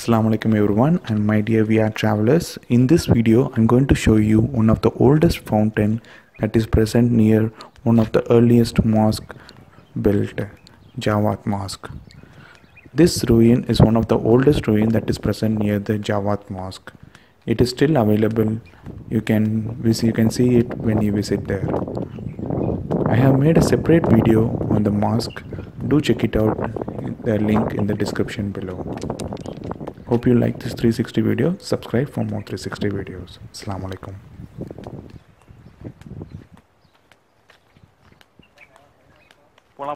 Assalamualaikum everyone, and my dear VR travelers, in this video I'm going to show you one of the oldest fountain that is present near one of the earliest mosque built, Jawatha Mosque. This ruin is one of the oldest ruin that is present near the Jawatha Mosque. It is still available. You can see it when you visit there. I have made a separate video on the mosque. Do check it out, the link in the description below. Hope you like this 360 video. Subscribe for more 360 videos. Assalamualaikum.